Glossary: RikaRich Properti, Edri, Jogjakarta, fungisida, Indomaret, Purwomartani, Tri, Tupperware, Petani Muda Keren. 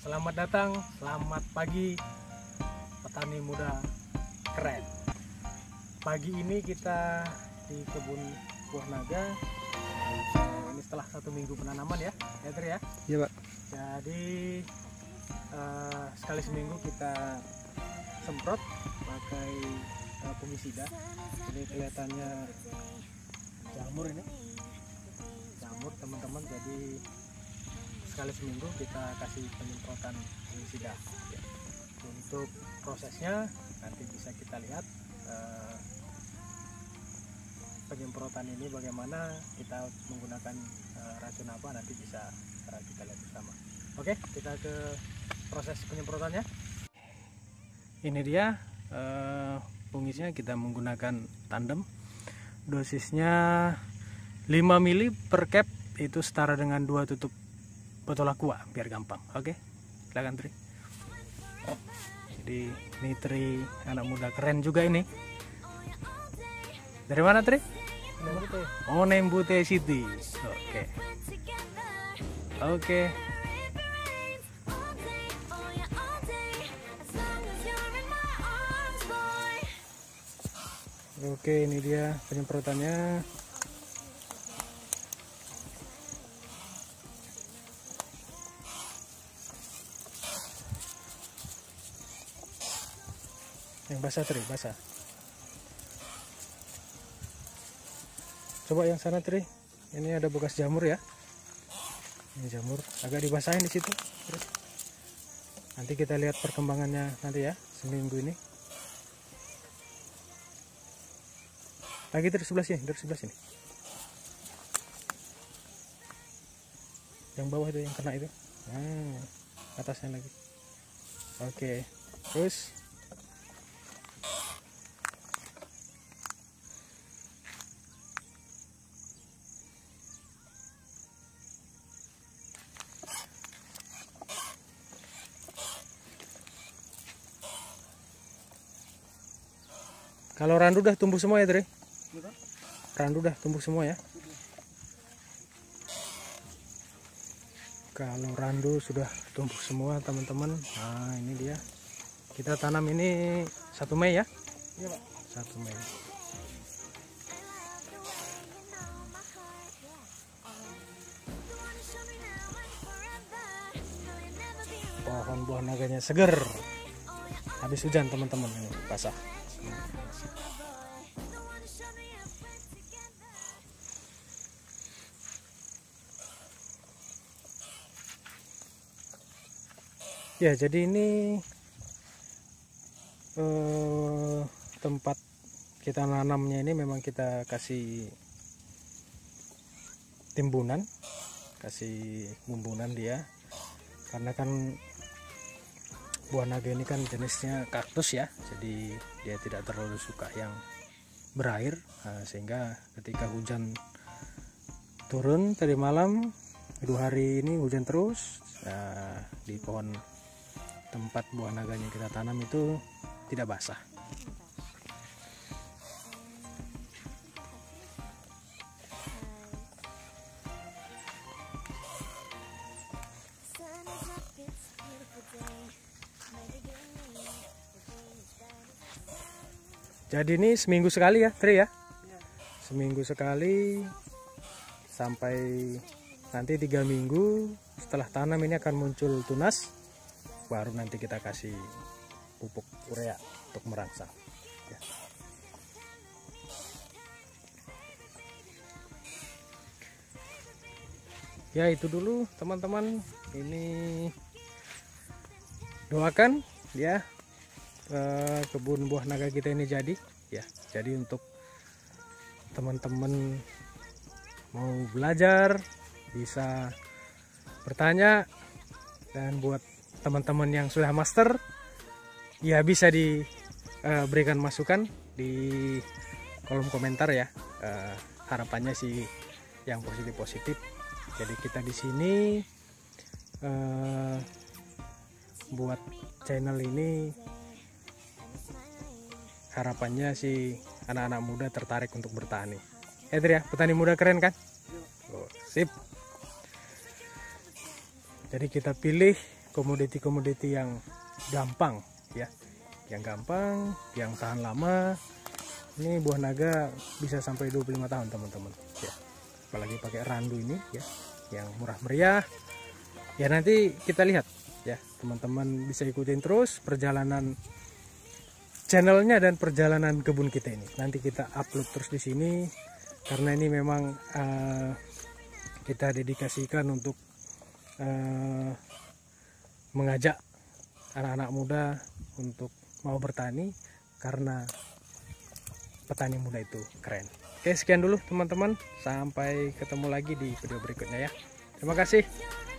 Selamat datang, selamat pagi petani muda keren. Pagi ini kita di kebun buah naga. Ini setelah 1 minggu penanaman ya, Edri ya? Iya Pak. Jadi sekali seminggu kita semprot pakai fungisida. Ini kelihatannya jamur ini. Jamur teman-teman, jadi sekali seminggu kita kasih penyemprotan fungisida ya. Untuk prosesnya nanti bisa kita lihat penyemprotan ini bagaimana kita menggunakan racun apa, nanti bisa kita lihat bersama. Oke, kita ke proses penyemprotannya. Ini dia fungisnya, kita menggunakan tandem. Dosisnya 5 mili per cap, itu setara dengan 2 tutup botol aqua, biar gampang. Oke, silakan Tri. Jadi ini Tri anak muda keren juga ini. Dari mana Tri? Nembute. Oh, Nembute City. Oke. Oke, ini dia penyemprotannya. Yang basah Tri, basah. Coba yang sana Tri, ini ada bekas jamur ya. Ini jamur, agak dibasahin di situ. Terus nanti kita lihat perkembangannya nanti ya, seminggu ini. Lagi dari sebelah sini, Yang bawah itu yang kena itu. Nah, atasnya lagi. Oke, terus. Kalau randu udah tumbuh semua ya Tri? Randu udah tumbuh semua ya? Kalau randu sudah tumbuh semua teman-teman. Nah ini dia. Kita tanam ini 1 Mei ya? Iya Pak. 1 Mei. Pohon buah naganya seger. Habis hujan teman-teman, ini basah. Ya, jadi ini tempat kita nanamnya ini memang kita kasih timbunan, kasih bumbunan dia, karena kan buah naga ini kan jenisnya kaktus ya, jadi dia tidak terlalu suka yang berair. Nah, sehingga ketika hujan turun tadi malam, 2 hari ini hujan terus, nah, di pohon tempat buah naganya kita tanam itu tidak basah. Jadi ini seminggu sekali ya Tri ya? Ya. Seminggu sekali sampai nanti 3 minggu setelah tanam ini akan muncul tunas, baru nanti kita kasih pupuk urea untuk merangsang. Ya. Ya itu dulu teman-teman, ini doakan ya. Kebun buah naga kita ini jadi ya, jadi untuk teman-teman mau belajar bisa bertanya, dan buat teman-teman yang sudah master ya bisa diberikan masukan di kolom komentar ya. Harapannya sih yang positif-positif. Jadi kita di sini buat channel ini harapannya si anak-anak muda tertarik untuk bertani. Edri ya, petani muda keren kan? Oh, sip. Jadi kita pilih komoditi-komoditi yang gampang ya, yang gampang, yang tahan lama. Ini buah naga bisa sampai 25 tahun teman-teman ya, apalagi pakai randu ini ya, yang murah meriah ya. Nanti kita lihat ya teman-teman, bisa ikutin terus perjalanan channelnya dan perjalanan kebun kita ini. Nanti kita upload terus di sini karena ini memang kita dedikasikan untuk mengajak anak-anak muda untuk mau bertani karena petani muda itu keren. Oke, sekian dulu teman-teman, sampai ketemu lagi di video berikutnya ya. Terima kasih.